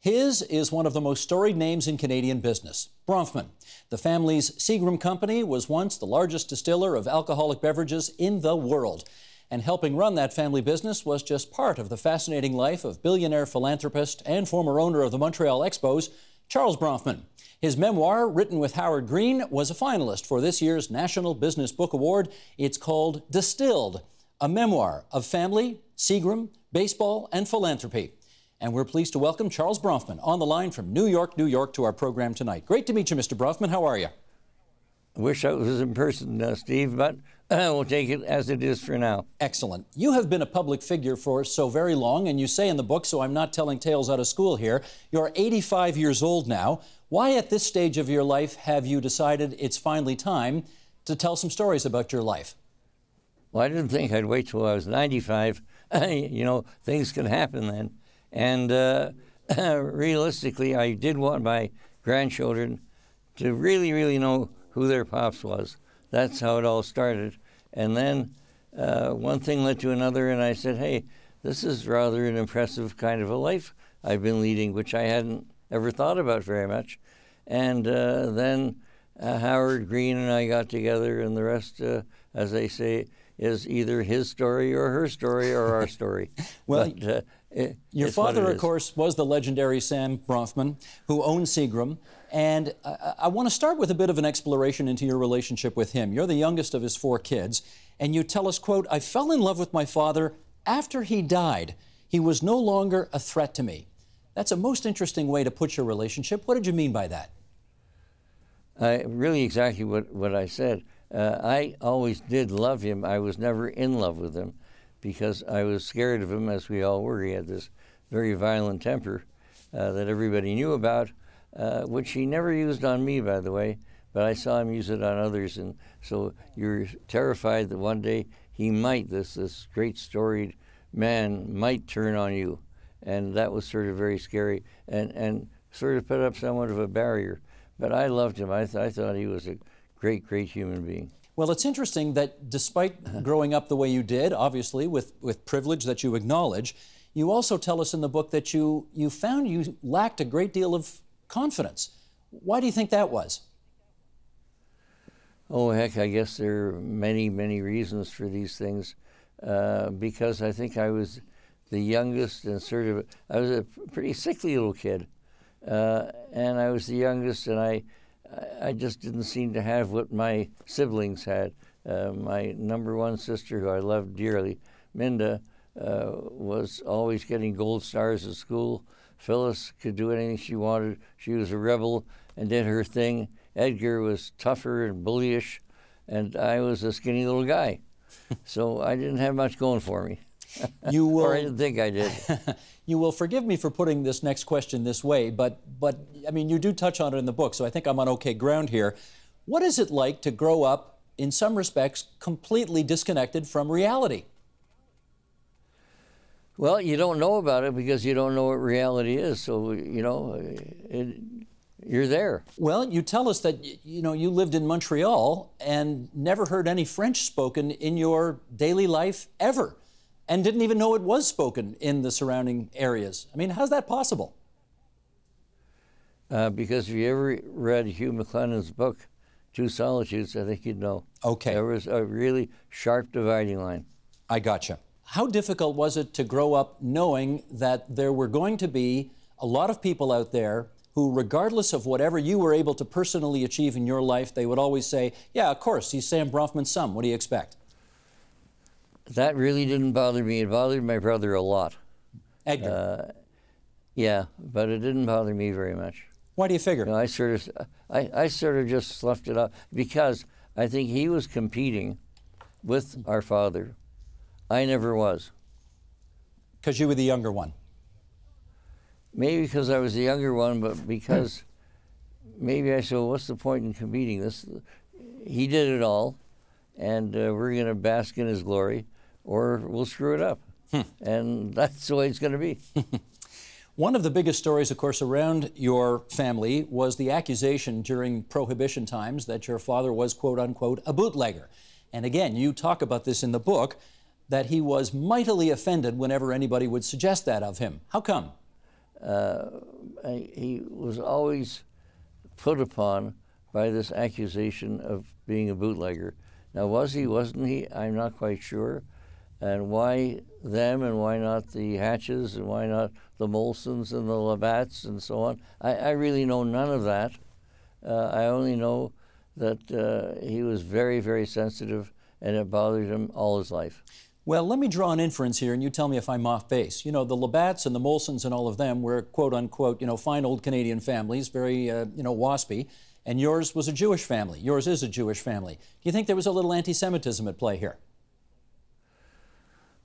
His is one of the most storied names in Canadian business, Bronfman. The family's Seagram company was once the largest distiller of alcoholic beverages in the world. And helping run that family business was just part of the fascinating life of billionaire philanthropist and former owner of the Montreal Expos, Charles Bronfman. His memoir, written with Howard Green, was a finalist for this year's National Business Book Award. It's called Distilled: A Memoir of Family, Seagram, Baseball, and Philanthropy. And we're pleased to welcome Charles Bronfman on the line from New York, New York, to our program tonight. Great to meet you, Mr. Bronfman. How are you? I wish I was in person, Steve, but we'll take it as it is for now. Excellent. You have been a public figure for so very long, and you say in the book, so I'm not telling tales out of school here, you're 85 years old now. Why at this stage of your life have you decided it's finally time to tell some stories about your life? Well, I didn't think I'd wait till I was 95. You know, things can happen then. And realistically, I did want my grandchildren to really, really know who their pops was. That's how it all started. And then one thing led to another, and I said, hey, this is rather an impressive kind of a life I've been leading, which I hadn't ever thought about very much. And then Howard Green and I got together, and the rest, as they say, is either his story or her story or our story. Well, but, your father, of course, was the legendary Sam Bronfman, who owned Seagram. And I want to start with a bit of an exploration into your relationship with him. You're the youngest of his four kids. And you tell us, quote, I fell in love with my father after he died. He was no longer a threat to me. That's a most interesting way to put your relationship. What did you mean by that? Really exactly what I said. I always did love him. I was never in love with him, because I was scared of him, as we all were. He had this very violent temper that everybody knew about, which he never used on me, by the way, but I saw him use it on others. And so you're terrified that one day he might, this great storied man might turn on you. And that was sort of very scary and sort of put up somewhat of a barrier. But I loved him. I thought he was a great, great human being. Well, it's interesting that despite growing up the way you did, obviously, with privilege that you acknowledge, you also tell us in the book that you found you lacked a great deal of confidence. Why do you think that was? Oh, heck, I guess there are many, many reasons for these things, because I think I was the youngest and sort of, I was a pretty sickly little kid, and I was the youngest, and I just didn't seem to have what my siblings had. My number one sister, who I loved dearly, Minda, was always getting gold stars at school. Phyllis could do anything she wanted. She was a rebel and did her thing. Edgar was tougher and bullyish, and I was a skinny little guy. So I didn't have much going for me. You will, or I didn't think I did. You will forgive me for putting this next question this way, but I mean, you do touch on it in the book, so I think I'm on okay ground here. What is it like to grow up, in some respects, completely disconnected from reality? Well, you don't know about it because you don't know what reality is, so, you know, you're there. Well, you tell us that, you know, you lived in Montreal and never heard any French spoken in your daily life ever, and didn't even know it was spoken in the surrounding areas. I mean, how's that possible? Because if you ever read Hugh McLennan's book, Two Solitudes, I think you'd know. Okay. There was a really sharp dividing line. I gotcha. How difficult was it to grow up knowing that there were going to be a lot of people out there who, regardless of whatever you were able to personally achieve in your life, they would always say, yeah, of course, he's Sam Bronfman's son. What do you expect? That really didn't bother me. It bothered my brother a lot. Edgar. Yeah, but it didn't bother me very much. Why do you figure? You know, I sort of just sloughed it off because I think he was competing with our father. I never was. Because you were the younger one. Maybe because I was the younger one, but because maybe I said, well, what's the point in competing? This, he did it all, and we're going to bask in his glory, or we'll screw it up. And that's the way it's going to be. One of the biggest stories, of course, around your family was the accusation during Prohibition times that your father was, quote unquote, a bootlegger. And again, you talk about this in the book, that he was mightily offended whenever anybody would suggest that of him. How come? he was always put upon by this accusation of being a bootlegger. Now, was he, wasn't he? I'm not quite sure. And why them, and why not the Hatches, and why not the Molsons and the Labats and so on? I really know none of that. I only know that he was very, very sensitive, and it bothered him all his life. Well, let me draw an inference here, and you tell me if I'm off base. You know, the Labats and the Molsons and all of them were, quote unquote, you know, fine old Canadian families, very, you know, waspy. And yours was a Jewish family. Yours is a Jewish family. Do you think there was a little anti-Semitism at play here?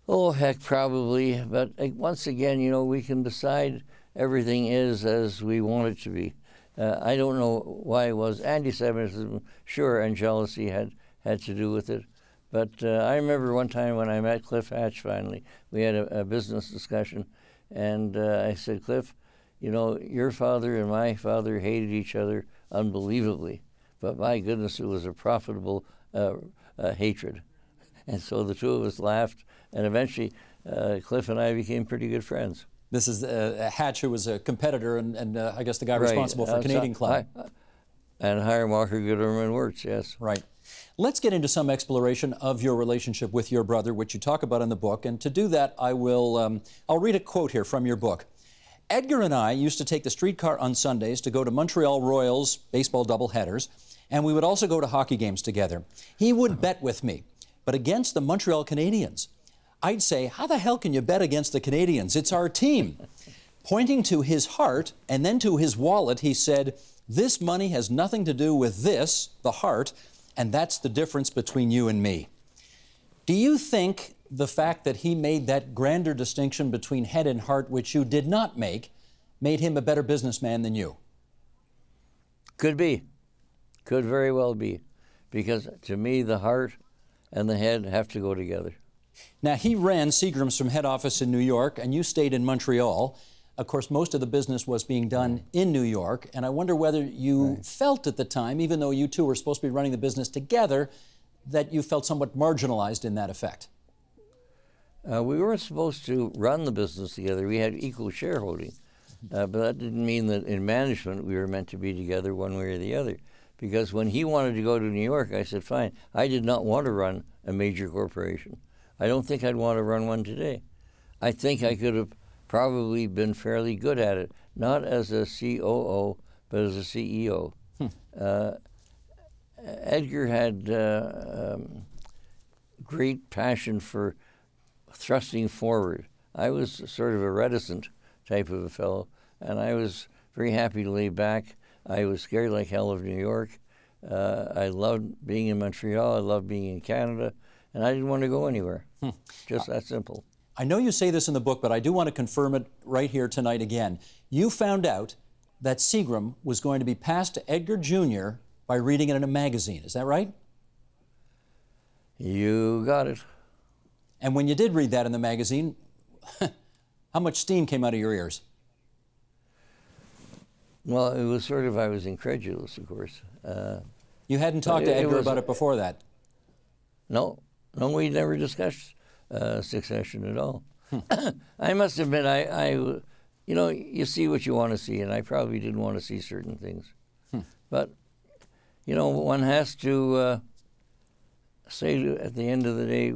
Oh, heck, probably. But once again, you know, we can decide everything is as we want it to be. I don't know why it was anti-Semitism, sure, and jealousy had to do with it. But I remember one time when I met Cliff Hatch finally, we had a business discussion, and I said, Cliff, you know, your father and my father hated each other unbelievably, but my goodness, it was a profitable hatred. And so the two of us laughed, and eventually Cliff and I became pretty good friends. This is Hatch, who was a competitor, and I guess the guy responsible for Canadian Club. And Hiram Walker Gooderham's Worts, yes. Right. Let's get into some exploration of your relationship with your brother, which you talk about in the book. And to do that, I will, I'll read a quote here from your book. Edgar and I used to take the streetcar on Sundays to go to Montreal Royals baseball doubleheaders, and we would also go to hockey games together. He would bet with me, but against the Montreal Canadiens. I'd say, how the hell can you bet against the Canadiens? It's our team. Pointing to his heart and then to his wallet, he said, this money has nothing to do with this, the heart, and that's the difference between you and me. Do you think the fact that he made that grander distinction between head and heart, which you did not make, made him a better businessman than you? Could be. Could very well be. Because to me, the heart and the head have to go together. Now, he ran Seagram's from head office in New York, and you stayed in Montreal. Of course, most of the business was being done in New York, and I wonder whether you felt at the time, even though you two were supposed to be running the business together, that you felt somewhat marginalized in that effect. We weren't supposed to run the business together. We had equal shareholding, but that didn't mean that in management we were meant to be together one way or the other. Because when he wanted to go to New York, I said, fine. I did not want to run a major corporation. I don't think I'd want to run one today. I think I could have probably been fairly good at it, not as a COO, but as a CEO. Edgar had great passion for thrusting forward. I was sort of a reticent type of a fellow, and I was very happy to lay back. I was scared like hell of New York. I loved being in Montreal. I loved being in Canada, and I didn't want to go anywhere. Just that simple. I know you say this in the book, but I do want to confirm it right here tonight again. You found out that Seagram was going to be passed to Edgar Jr. by reading it in a magazine. Is that right? You got it. And when you did read that in the magazine, how much steam came out of your ears? Well, it was sort of, I was incredulous, of course. You hadn't talked to Edgar about it before that? No. No, we never discussed succession at all. I must admit, I, you know, you see what you want to see, and I probably didn't want to see certain things. But, you know, one has to say at the end of the day,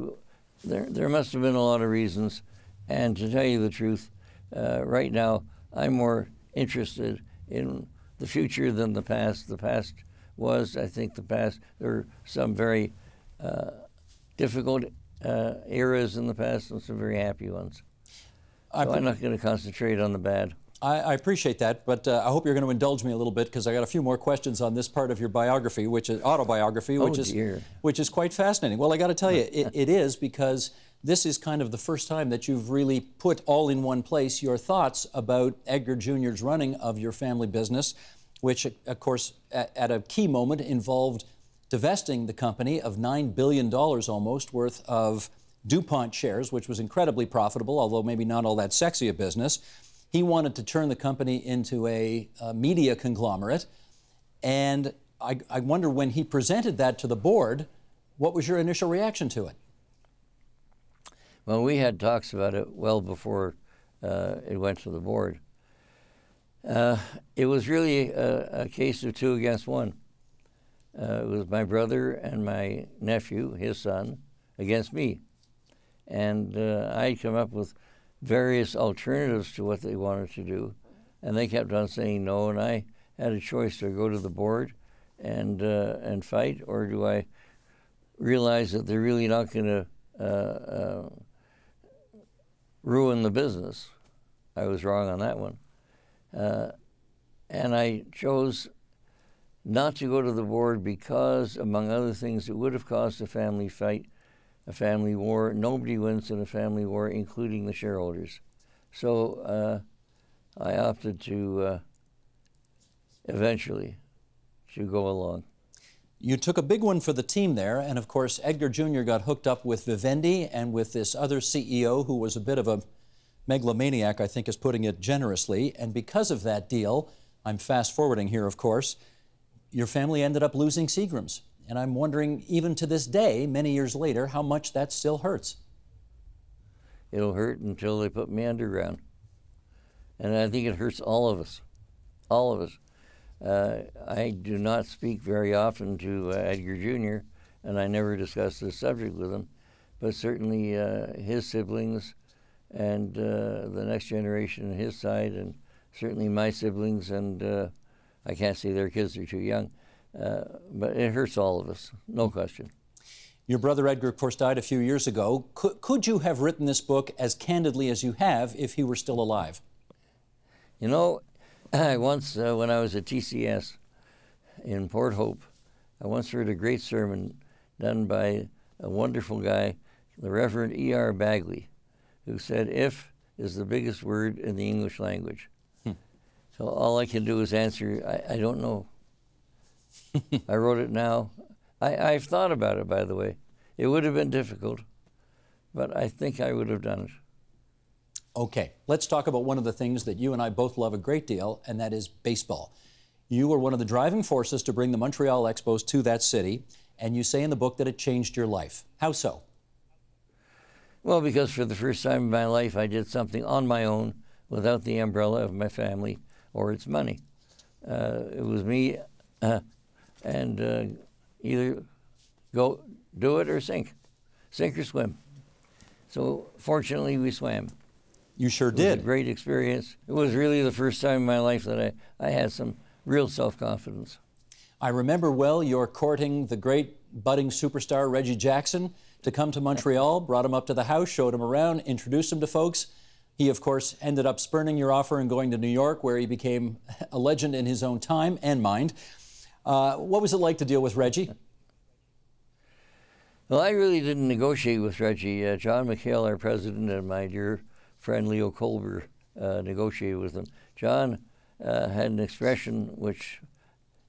there must have been a lot of reasons. And to tell you the truth, right now, I'm more interested in the future than the past. The past was, I think, the past. There were some very difficult eras in the past and some very happy ones. So I'm not going to concentrate on the bad. I appreciate that, but I hope you're going to indulge me a little bit, because I got a few more questions on this part of your biography, which is autobiography, which is quite fascinating. Well, I got to tell you, it is, because this is kind of the first time that you've really put all in one place your thoughts about Edgar Jr.'s running of your family business, which, of course, at a key moment involved divesting the company of $9 billion almost worth of DuPont shares, which was incredibly profitable, although maybe not all that sexy a business. He wanted to turn the company into a media conglomerate. And I wonder, when he presented that to the board, what was your initial reaction to it? Well, we had talks about it well before it went to the board. It was really a case of two against one. It was my brother and my nephew, his son, against me. And I'd come up with various alternatives to what they wanted to do. And they kept on saying no, and I had a choice to go to the board and fight, or do I realize that they're really not going to ruin the business. I was wrong on that one. And I chose not to go to the board because, among other things, it would have caused a family fight, a family war. Nobody wins in a family war, including the shareholders. So I opted to eventually to go along. You took a big one for the team there, and of course Edgar Jr. got hooked up with Vivendi and with this other CEO who was a bit of a megalomaniac, I think is putting it generously, and because of that deal, I'm fast forwarding here of course, your family ended up losing Seagrams, and I'm wondering even to this day, many years later, how much that still hurts. It'll hurt until they put me underground, and I think it hurts all of us, all of us. I do not speak very often to Edgar Jr., and I never discuss this subject with him, but certainly his siblings and the next generation on his side, and certainly my siblings, and I can't say their kids are too young, but it hurts all of us, no question. Your brother Edgar, of course, died a few years ago. Could you have written this book as candidly as you have if he were still alive? You know, I once, when I was at TCS in Port Hope, I once heard a great sermon done by a wonderful guy, the Reverend E.R. Bagley, who said, "If" is the biggest word in the English language. So all I can do is answer, I don't know. I wrote it now. I've thought about it, by the way. It would have been difficult, but I think I would have done it. Okay, let's talk about one of the things that you and I both love a great deal, and that is baseball. You were one of the driving forces to bring the Montreal Expos to that city, and you say in the book that it changed your life. How so? Well, because for the first time in my life, I did something on my own without the umbrella of my family or its money. It was me and either go do it or sink. Sink or swim. So fortunately, we swam. You sure did. It was a great experience. It was really the first time in my life that I had some real self-confidence. I remember well your courting the great budding superstar Reggie Jackson to come to Montreal, brought him up to the house, showed him around, introduced him to folks. He, of course, ended up spurning your offer and going to New York, where he became a legend in his own time and mind. What was it like to deal with Reggie? Well, I really didn't negotiate with Reggie. John McHale, our president, and my dear friend Leo Kolber negotiated with him. John had an expression which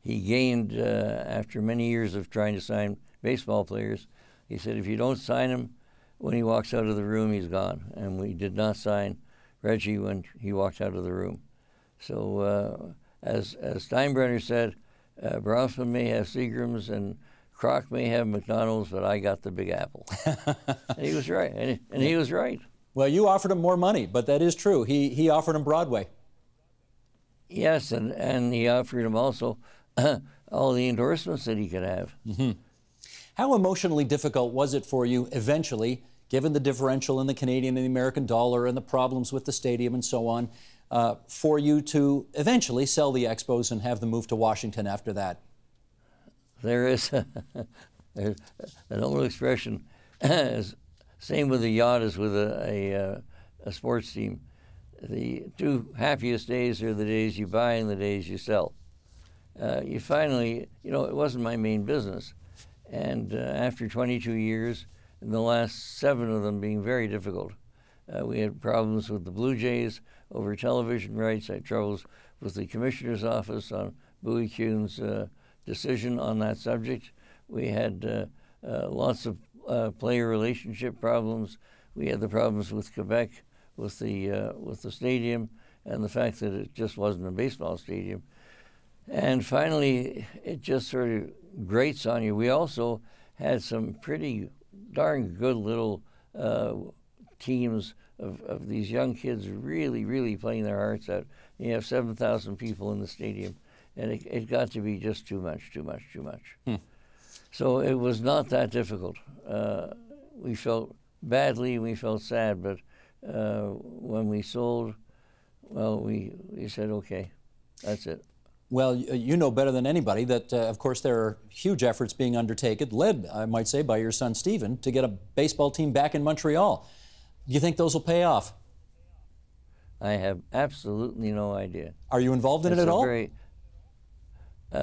he gained after many years of trying to sign baseball players. He said, if you don't sign him, when he walks out of the room, he's gone. And we did not sign Reggie when he walked out of the room. So as Steinbrenner said, Bronfman may have Seagrams and Kroc may have McDonald's, but I got the Big Apple. And he was right, and he was right. Well, you offered him more money, but that is true. He offered him Broadway. Yes, and he offered him also all the endorsements that he could have. Mm-hmm. How emotionally difficult was it for you eventually, given the differential in the Canadian and the American dollar and the problems with the stadium and so on, for you to eventually sell the Expos and have them move to Washington after that? There is an old expression. Same with a yacht as with a sports team. The two happiest days are the days you buy and the days you sell. You finally, you know, it wasn't my main business. And after 22 years, and the last 7 of them being very difficult, we had problems with the Blue Jays over television rights. I had troubles with the commissioner's office on Bowie Kuhn's decision on that subject. We had lots of player relationship problems. We had the problems with Quebec, with the stadium, and the fact that it just wasn't a baseball stadium. And finally, it just sort of grates on you. We also had some pretty darn good little teams of these young kids really, really playing their hearts out. You have 7,000 people in the stadium, and it got to be just too much. Hmm. So it was not that difficult. We felt badly, we felt sad, but when we sold, well, we said, okay, that's it. Well, you know better than anybody that, of course, there are huge efforts being undertaken, led, I might say, by your son, Stephen, to get a baseball team back in Montreal. Do you think those will pay off? I have absolutely no idea. Are you involved in it at all?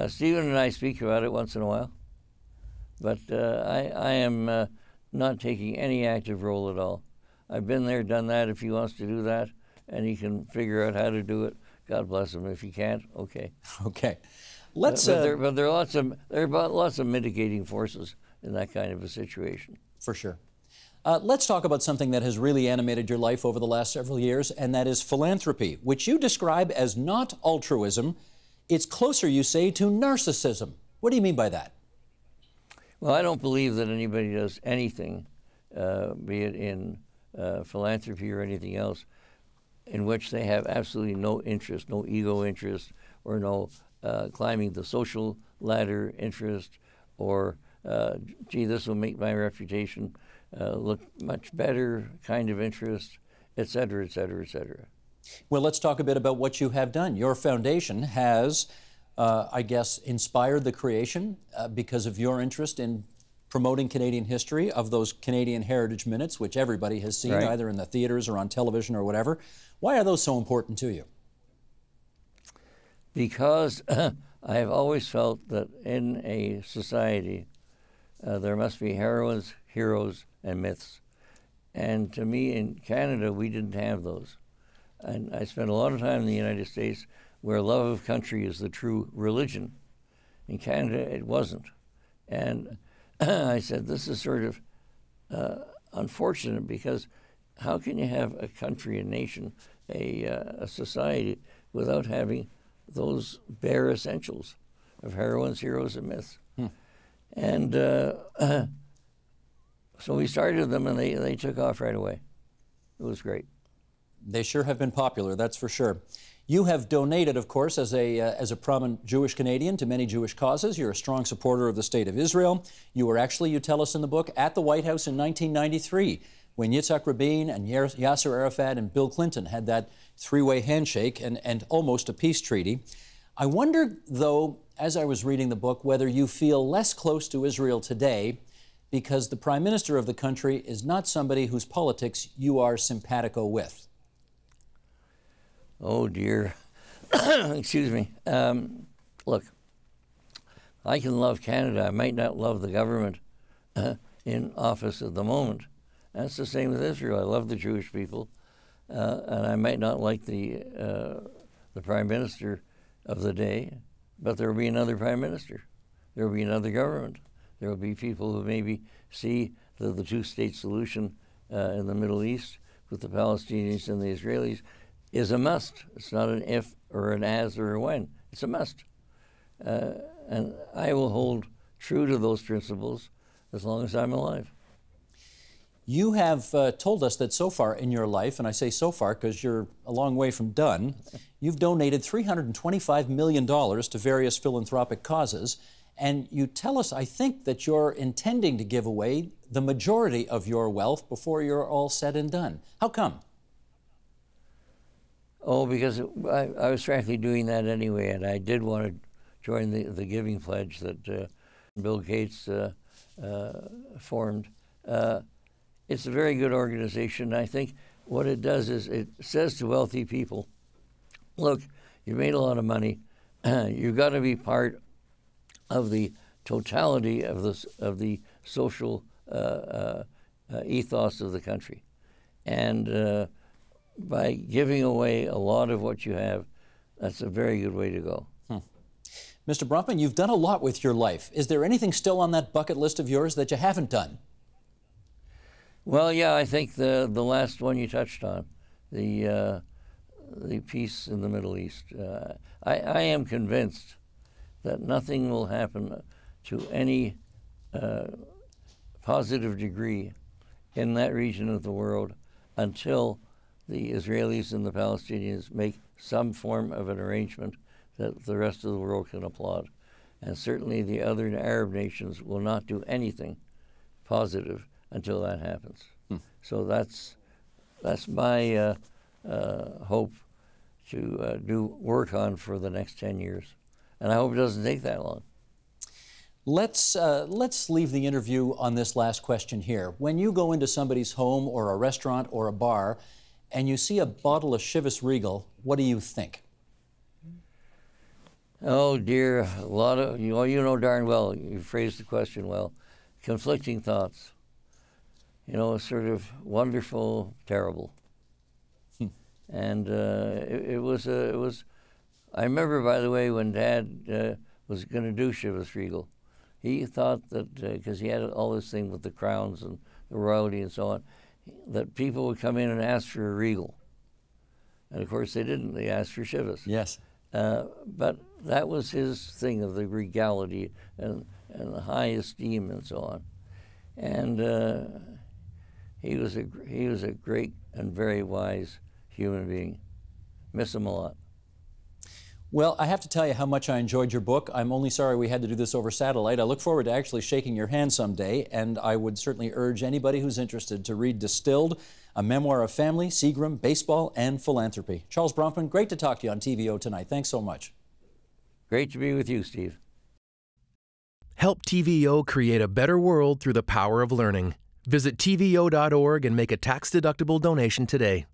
Stephen and I speak about it once in a while, but I am not taking any active role at all. I've been there, done that. If he wants to do that, and he can figure out how to do it, God bless him. If he can't, okay. Okay, let's. But there are lots of mitigating forces in that kind of a situation. For sure. Let's talk about something that has really animated your life over the last several years, and that is philanthropy, which you describe as not altruism. It's closer, you say, to narcissism. What do you mean by that? Well, I don't believe that anybody does anything, be it in philanthropy or anything else, in which they have absolutely no interest, no ego interest, or no climbing the social ladder interest, or, gee, this will make my reputation look much better kind of interest, et cetera, et cetera, et cetera. Well, let's talk a bit about what you have done. Your foundation has, I guess, inspired the creation because of your interest in promoting Canadian history of those Canadian Heritage Minutes, which everybody has seen, right, either in the theaters or on television or whatever. Why are those so important to you? Because I have always felt that in a society, there must be heroines, heroes, and myths. And to me, in Canada, we didn't have those. And I spent a lot of time in the United States where love of country is the true religion. In Canada, it wasn't. And I said, this is sort of unfortunate, because how can you have a country, a nation, a society without having those bare essentials of heroines, heroes, and myths? Hmm. And so we started them, and they took off right away. It was great. They sure have been popular, that's for sure. You have donated, of course, as a prominent Jewish Canadian, to many Jewish causes. You're a strong supporter of the State of Israel. You were actually, you tell us in the book, at the White House in 1993, when Yitzhak Rabin and Yasser Arafat and Bill Clinton had that three-way handshake and almost a peace treaty. I wonder, though, as I was reading the book, whether you feel less close to Israel today because the Prime Minister of the country is not somebody whose politics you are simpatico with. Oh dear, excuse me. Look, I can love Canada. I might not love the government in office at the moment. That's the same with Israel. I love the Jewish people, and I might not like the Prime Minister of the day, but there will be another Prime Minister. There will be another government. There will be people who maybe see the two-state solution in the Middle East with the Palestinians and the Israelis is a must. It's not an if or an as or a when. It's a must. And I will hold true to those principles as long as I'm alive. You have told us that so far in your life, and I say so far because you're a long way from done, you've donated $325 million to various philanthropic causes, and you tell us, I think, that you're intending to give away the majority of your wealth before you're all said and done. How come? Oh, because I was frankly doing that anyway, and I did want to join the giving pledge that Bill Gates formed. It's a very good organization. I think what it does is it says to wealthy people, look, you made a lot of money. You've got to be part of the totality of the social ethos of the country. And by giving away a lot of what you have, that's a very good way to go. Hmm. Mr. Bronfman, you've done a lot with your life. Is there anything still on that bucket list of yours that you haven't done? Well, yeah, I think the last one you touched on, the peace in the Middle East. I am convinced that nothing will happen to any positive degree in that region of the world until the Israelis and the Palestinians make some form of an arrangement that the rest of the world can applaud. And certainly the other Arab nations will not do anything positive until that happens. Hmm. So that's my hope to do work on for the next 10 years. And I hope it doesn't take that long. Let's leave the interview on this last question here. When you go into somebody's home or a restaurant or a bar and you see a bottle of Chivas Regal, what do you think? Oh dear, a lot of, you know darn well, you phrased the question well, conflicting thoughts. You know, sort of wonderful, terrible. Hmm. And it was, I remember, by the way, when Dad was going to do Chivas Regal, he thought that, because he had all this thing with the crowns and the royalty and so on, that people would come in and ask for a Regal. And of course they didn't, they asked for Chivas. Yes. But that was his thing of the regality and the high esteem and so on. And he was a great and very wise human being. Miss him a lot. Well, I have to tell you how much I enjoyed your book. I'm only sorry we had to do this over satellite. I look forward to actually shaking your hand someday, and I would certainly urge anybody who's interested to read Distilled, A Memoir of Family, Seagram, Baseball, and Philanthropy. Charles Bronfman, great to talk to you on TVO tonight. Thanks so much. Great to be with you, Steve. Help TVO create a better world through the power of learning. Visit tvo.org and make a tax-deductible donation today.